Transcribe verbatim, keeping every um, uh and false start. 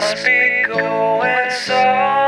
must be going so.